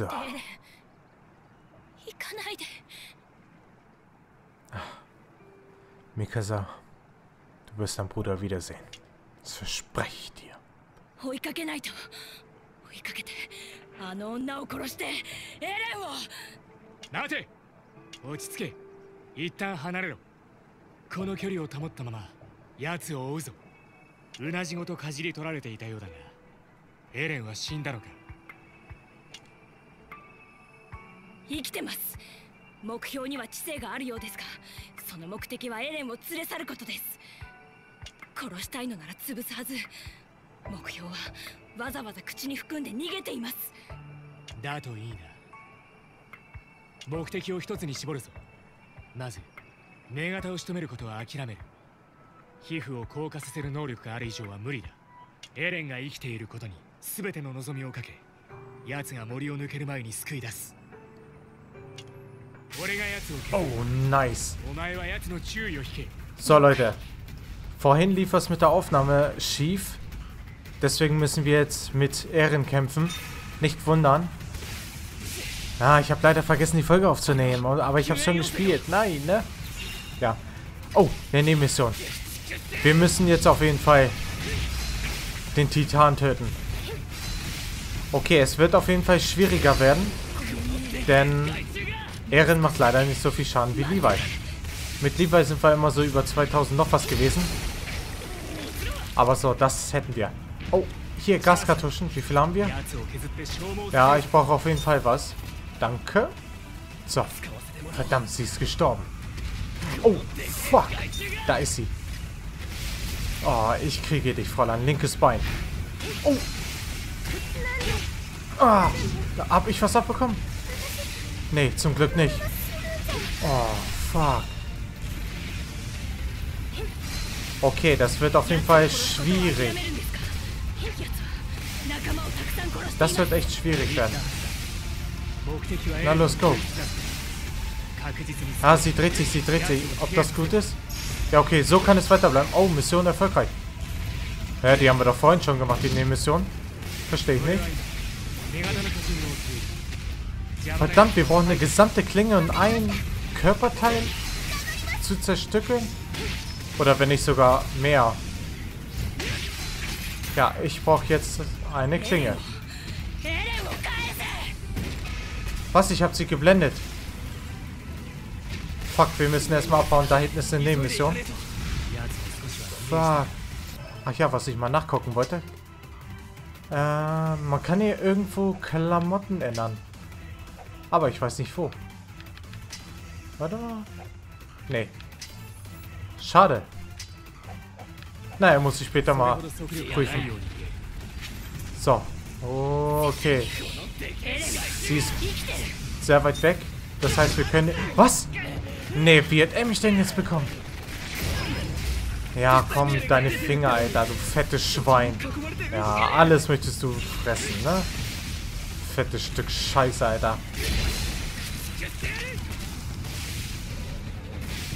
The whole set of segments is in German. So. Mikasa, du wirst deinen Bruder wiedersehen. Das verspreche ich dir. Oh, nice. So, Leute. Vorhin lief was mit der Aufnahme schief. Deswegen müssen wir jetzt mit Eren kämpfen. Nicht wundern. Ah, ich habe leider vergessen, die Folge aufzunehmen. Aber ich habe schon gespielt. Nein, ne? Ja. Oh, wir nehmen Mission. Wir müssen jetzt auf jeden Fall den Titan töten. Okay, es wird auf jeden Fall schwieriger werden. Denn Eren macht leider nicht so viel Schaden wie Levi. Mit Levi sind wir immer so über 2000 noch was gewesen. Aber so, das hätten wir. Oh, hier Gaskartuschen. Wie viel haben wir? Ja, ich brauche auf jeden Fall was. Danke. So. Verdammt, sie ist gestorben. Oh, fuck. Da ist sie. Oh, ich kriege dich, Fräulein. Linkes Bein. Oh. Ah, hab ich was abbekommen? Nee, zum Glück nicht. Oh, fuck. Okay, das wird auf jeden Fall schwierig. Das wird echt schwierig werden. Na los, go. Ah, sie dreht sich, sie dreht sich. Ob das gut ist? Ja, okay, so kann es weiterbleiben. Oh, Mission erfolgreich. Ja, die haben wir doch vorhin schon gemacht, die Nebenmission. Verstehe ich nicht. Verdammt, wir brauchen eine gesamte Klinge und ein Körperteil zu zerstückeln. Oder wenn nicht sogar mehr. Ja, ich brauche jetzt eine Klinge. Was? Ich habe sie geblendet. Fuck, wir müssen erstmal abbauen. Da hinten ist eine Nebenmission. Fuck. Ach ja, was ich mal nachgucken wollte. Man kann hier irgendwo Klamotten ändern. Aber ich weiß nicht wo. Warte mal. Nee. Schade. Naja, muss ich später mal prüfen. So. Okay. Sie ist sehr weit weg. Das heißt, wir können... Was? Nee, wie hat er mich denn jetzt bekommen? Ja, komm, deine Finger, Alter, du fettes Schwein. Ja, alles möchtest du fressen, ne? Fettes Stück Scheiße, Alter.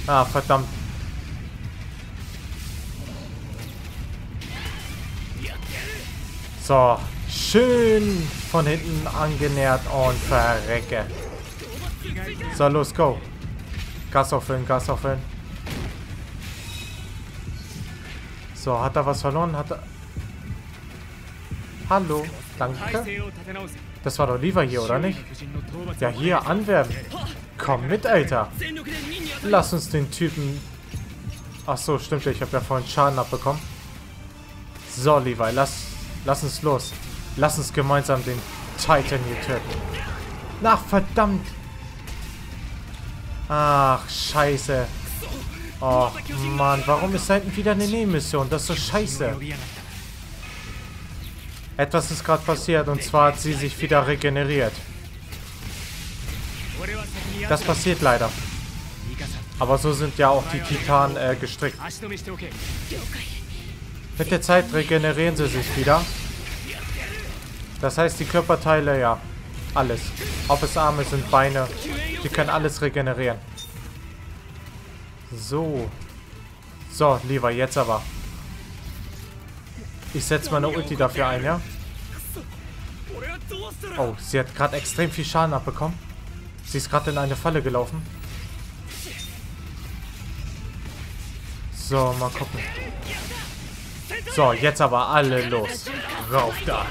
Ah, verdammt. So, schön von hinten angenähert und verrecke. So, los, go. Gas auffüllen, Gas auffüllen. So, hat er was verloren? Hat er... Hallo, danke. Das war doch lieber hier, oder nicht? Ja, hier, anwerben. Komm mit, Alter. Lass uns den Typen... Ach so, stimmt, ich habe ja vorhin Schaden abbekommen. So, Levi, lass uns los. Lass uns gemeinsam den Titan hier töten. Ach, verdammt. Ach, scheiße. Och, Mann, warum ist da hinten wieder eine Nebenmission? Das ist so scheiße. Etwas ist gerade passiert und zwar hat sie sich wieder regeneriert. Das passiert leider. Aber so sind ja auch die Titanen gestrickt. Mit der Zeit regenerieren sie sich wieder. Das heißt, die Körperteile, ja, alles. Ob es Arme sind, Beine, die können alles regenerieren. So. So, lieber, jetzt aber. Ich setze meine Ulti dafür ein, ja? Oh, sie hat gerade extrem viel Schaden abbekommen. Sie ist gerade in eine Falle gelaufen. So, mal gucken. So, jetzt aber alle los. Rauf da.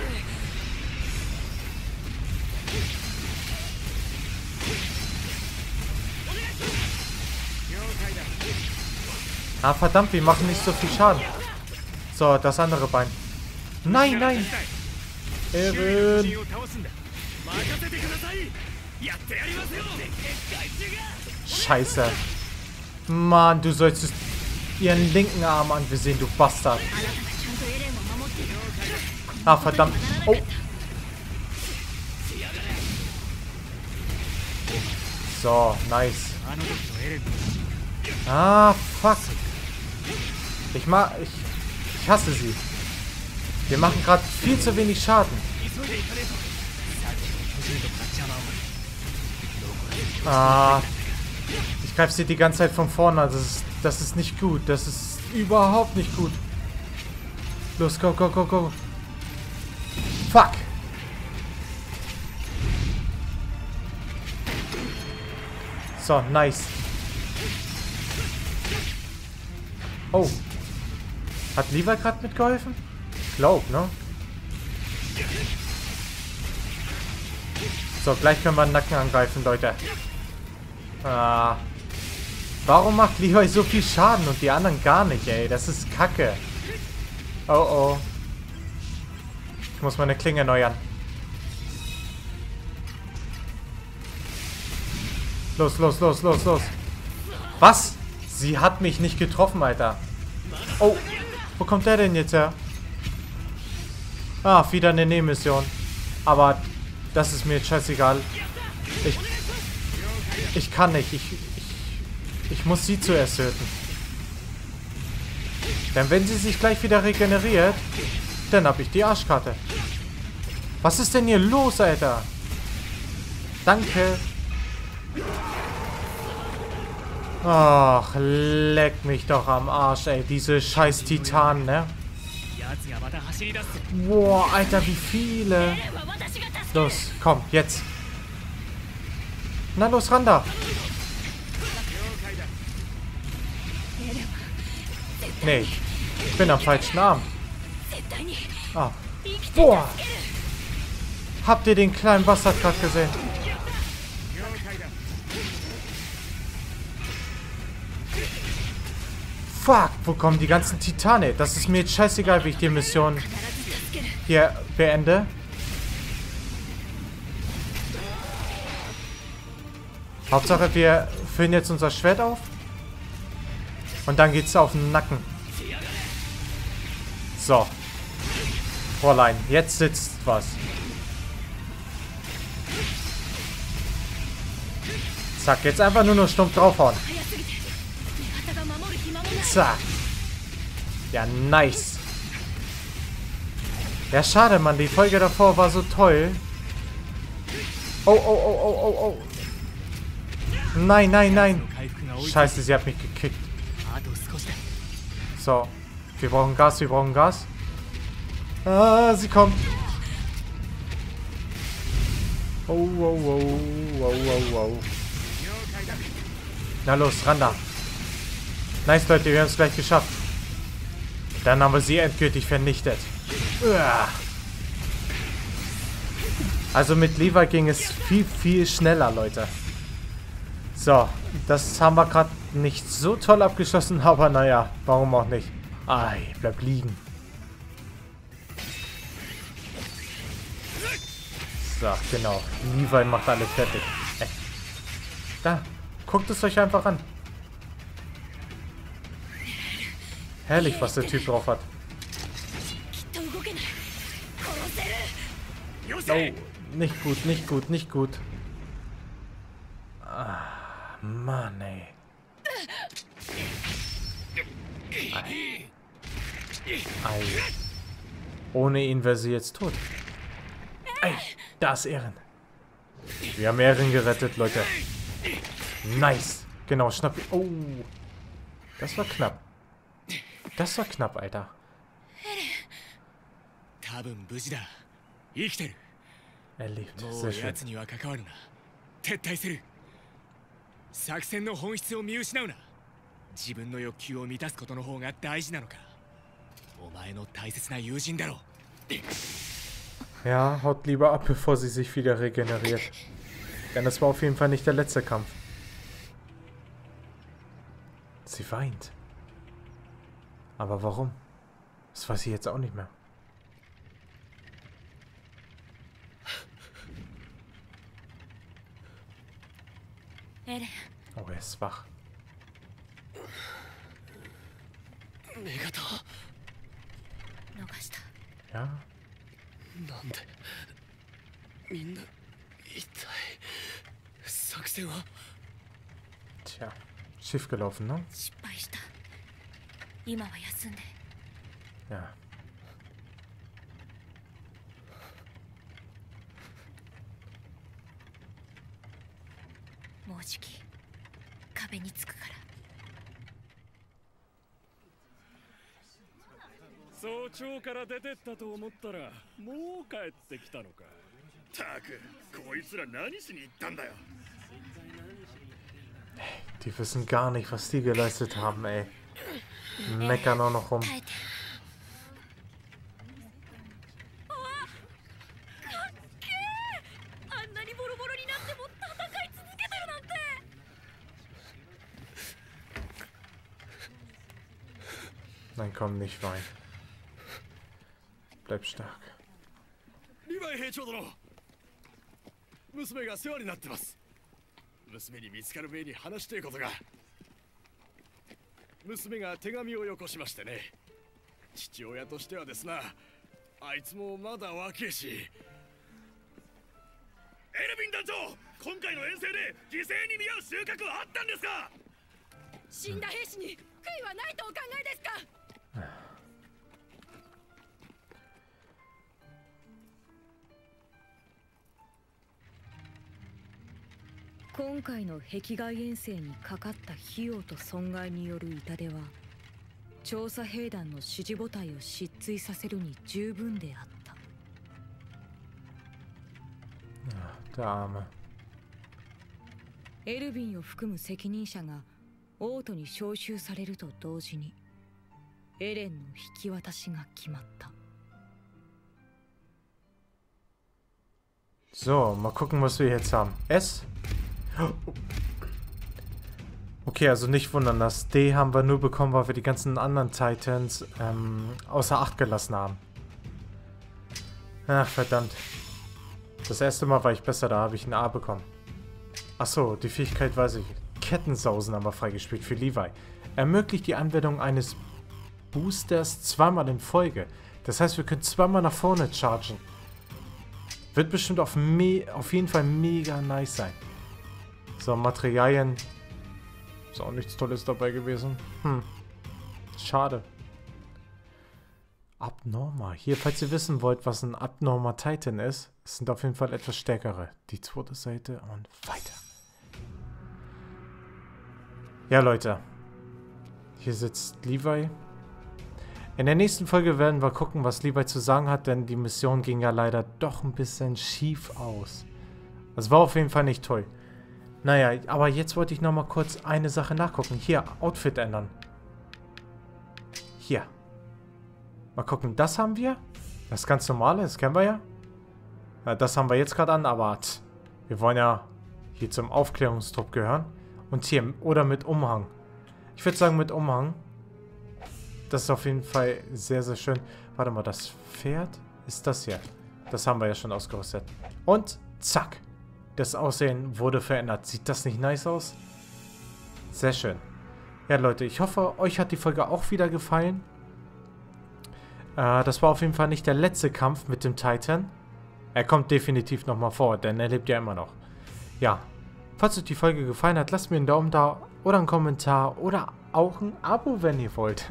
Ah, verdammt, wir machen nicht so viel Schaden. So, das andere Bein. Nein, nein. Erwin. Scheiße. Mann, du solltest ihren linken Arm ansehen, du Bastard. Ah, verdammt. Oh. So, nice. Ah, fuck. Ich hasse sie. Wir machen gerade viel zu wenig Schaden. Ah. Ich greife sie die ganze Zeit von vorne an. Das ist nicht gut. Das ist überhaupt nicht gut. Los, go, go, go, go. Fuck. So, nice. Oh. Hat Levi gerade mitgeholfen? Ich glaube, ne? So, gleich können wir den Nacken angreifen, Leute. Ah. Warum macht Levi so viel Schaden und die anderen gar nicht, ey? Das ist Kacke. Oh, oh. Ich muss meine Klinge erneuern. Los, los, los, los, los. Was? Sie hat mich nicht getroffen, Alter. Oh, wo kommt der denn jetzt her? Ah, wieder eine Nebenmission. Aber das ist mir jetzt scheißegal. Ich kann nicht. Ich muss sie zuerst töten. Denn wenn sie sich gleich wieder regeneriert, dann habe ich die Arschkarte. Was ist denn hier los, Alter? Danke. Ach, leck mich doch am Arsch, ey. Diese scheiß Titanen, ne? Boah, Alter, wie viele. Los, komm, jetzt. Na los, ran da. Nee, ich bin am falschen Arm. Ah. Boah. Habt ihr den kleinen Bastard gerade gesehen? Fuck, wo kommen die ganzen Titane? Das ist mir jetzt scheißegal, wie ich die Mission hier beende. Hauptsache, wir füllen jetzt unser Schwert auf. Und dann geht's auf den Nacken. So. Fräulein, jetzt sitzt was. Zack, jetzt einfach nur noch stumpf draufhauen. Zack. Ja, nice. Ja, schade, Mann. Die Folge davor war so toll. Oh, oh, oh, oh, oh, oh. Nein, nein, nein. Scheiße, sie hat mich gekickt. So. Wir brauchen Gas, wir brauchen Gas. Ah, sie kommt. Oh, oh, oh, oh, oh, oh. Na los, ran da. Nice, Leute, wir haben es gleich geschafft. Dann haben wir sie endgültig vernichtet. Uah. Also mit Levi ging es viel, viel schneller, Leute. So, das haben wir gerade nicht so toll abgeschlossen, aber naja, warum auch nicht. Ei, bleib liegen. So, genau. Levi macht alle fertig. Ey. Da, guckt es euch einfach an. Herrlich, was der Typ drauf hat. Oh, nicht gut, nicht gut, nicht gut. Ah, Mann, ey. Ei. Ei. Ohne ihn wäre sie jetzt tot. Ei, da ist Eren. Wir haben Eren gerettet, Leute. Nice. Genau, schnapp. Oh, das war knapp. Das war knapp, Alter. Er lebt. Sehr schön. Ja, haut lieber ab, bevor sie sich wieder regeneriert. Denn das war auf jeden Fall nicht der letzte Kampf. Sie weint. Aber warum? Das weiß ich jetzt auch nicht mehr. Oh, er ist wach. Ja. Tja, schief gelaufen, ne? Ja. Die wissen gar nicht, was die geleistet haben, ey. Meckern auch noch rum. Nein, komm, nicht wein. Bleib stark. Der Arme. So, mal gucken, was wir jetzt haben. S. Okay, also nicht wundern, das D haben wir nur bekommen, weil wir die ganzen anderen Titans außer Acht gelassen haben. Ach, verdammt. Das erste Mal war ich besser, da habe ich ein A bekommen. Achso, die Fähigkeit weiß ich. Kettensausen haben wir freigespielt für Levi. Ermöglicht die Anwendung eines Boosters zweimal in Folge. Das heißt, wir können zweimal nach vorne chargen. Wird bestimmt auf jeden Fall mega nice sein. So, Materialien. Ist auch nichts Tolles dabei gewesen. Hm. Schade. Abnorma. Hier, falls ihr wissen wollt, was ein abnormer Titan ist, es sind auf jeden Fall etwas stärkere. Die zweite Seite und weiter. Ja, Leute. Hier sitzt Levi. In der nächsten Folge werden wir gucken, was Levi zu sagen hat, denn die Mission ging ja leider doch ein bisschen schief aus. Das war auf jeden Fall nicht toll. Naja, aber jetzt wollte ich noch mal kurz eine Sache nachgucken. Hier, Outfit ändern. Hier. Mal gucken, das haben wir. Das ganz normale, das kennen wir ja. Ja, das haben wir jetzt gerade an, aber wir wollen ja hier zum Aufklärungstrupp gehören. Und hier, oder mit Umhang. Ich würde sagen mit Umhang. Das ist auf jeden Fall sehr, sehr schön. Warte mal, das Pferd ist das hier. Das haben wir ja schon ausgerüstet. Und zack. Das Aussehen wurde verändert. Sieht das nicht nice aus? Sehr schön. Ja, Leute, ich hoffe, euch hat die Folge auch wieder gefallen. Das war auf jeden Fall nicht der letzte Kampf mit dem Titan. Er kommt definitiv nochmal vor, denn er lebt ja immer noch. Ja, falls euch die Folge gefallen hat, lasst mir einen Daumen da oder einen Kommentar oder auch ein Abo, wenn ihr wollt.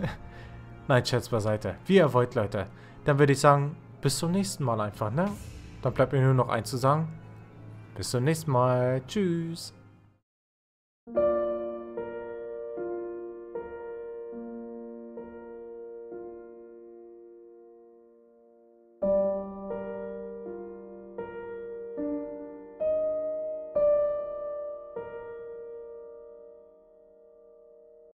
Nein, Scherz beiseite. Wie ihr wollt, Leute. Dann würde ich sagen, bis zum nächsten Mal einfach, ne? Dann bleibt mir nur noch eins zu sagen. Bis zum nächsten Mal. Tschüss.